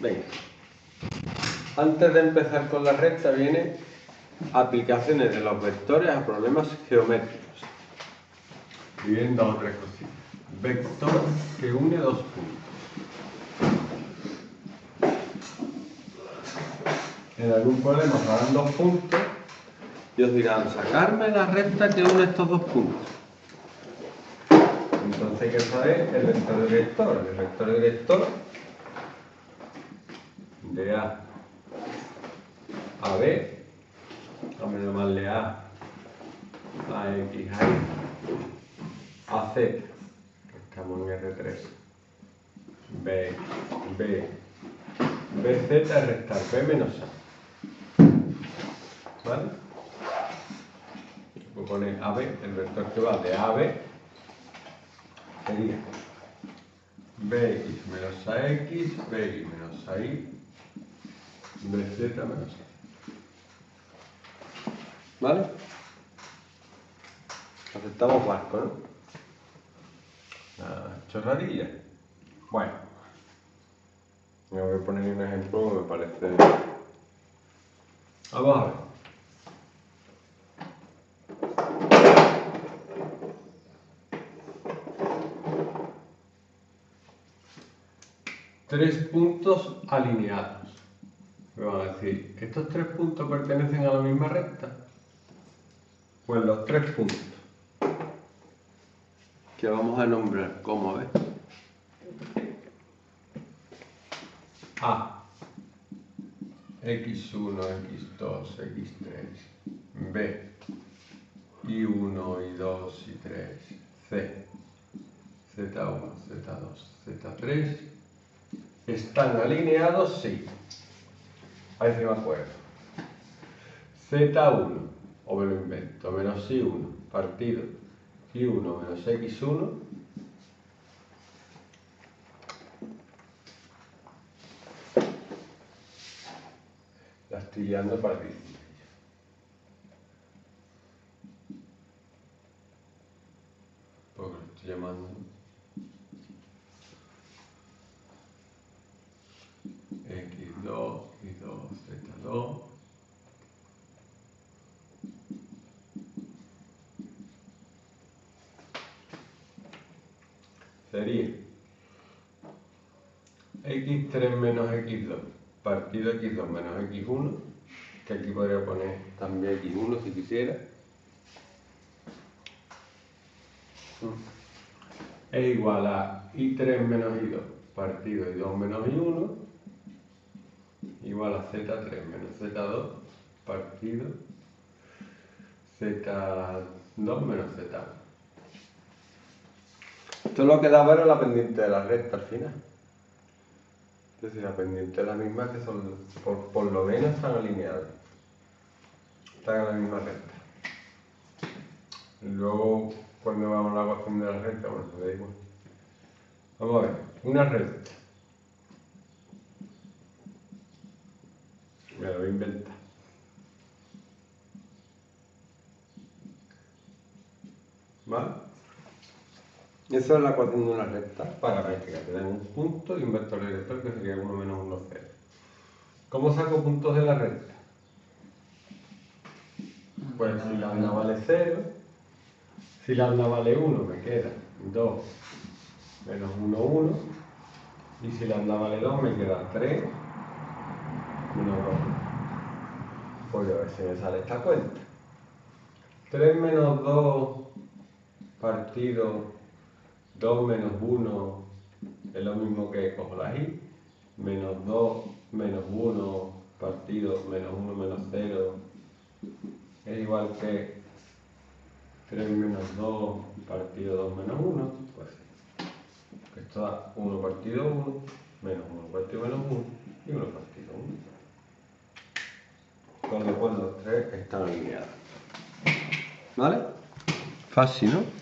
Venga. Antes de empezar con la recta viene aplicaciones de los vectores a problemas geométricos. Y vienen dos o tres cositas. Vector que une dos puntos. En algún problema harán dos puntos y os dirán, sacarme la recta que une estos dos puntos. Entonces hay que saber el vector director. El vector director de A a B, vamos a llamarle a X, a Y, a Z, que estamos en R3, B, B, BZ es restar B menos A, ¿vale? Voy a poner AB, el vector que va de A a B sería BX menos AX, BY menos AY, BZ menos A. ¿Vale? Aceptamos barco, ¿no? Una chorradilla. Bueno, me voy a poner un ejemplo que me parece. Vamos a ver. Tres puntos alineados. Me van a decir, ¿estos tres puntos pertenecen a la misma recta? Pues los tres puntos que vamos a nombrar como A, A, X1, X2, X3, B, Y1, Y2, Y3, C, Z1, Z2, Z3, ¿están alineados? Sí. Ahí se me acuerdo. Z1. O me lo invento, menos y1 partido y1 menos x1 la estoy liando para ti. Porque lo estoy llamando x2 y2 z2 sería x3 menos x2 partido x2 menos x1, que aquí podría poner también x1 si quisiera, es igual a y3 menos y2 partido y2 menos y1 igual a z3 menos z2 partido z2 menos z1. Esto lo que daba era la pendiente de la recta al final. Es decir, la pendiente es la misma, que son por lo menos están alineadas. Están en la misma recta. Luego, cuando vamos a la ecuación de la recta, bueno, se da igual. Vamos a ver, una recta. Me la voy a inventar. ¿Vale? Eso es la ecuación de una recta paramétrica. Tenemos un punto y un vector director que sería 1 menos 1, 0. ¿Cómo saco puntos de la recta? Pues si lambda vale 0, si lambda vale 1 me queda 2 menos 1, 1. Y si lambda vale 2 me queda 3 menos 2. Pues a ver si me sale esta cuenta. 3 menos 2 partido 2 menos 1 es lo mismo que cojo la i, menos 2 menos 1 partido menos 1 menos 0 es igual que 3 menos 2 partido 2 menos 1, pues esto da 1 partido 1, menos 1 partido menos 1 y 1 partido 1. Con lo cual los tres están alineados. ¿Vale? Fácil, ¿no?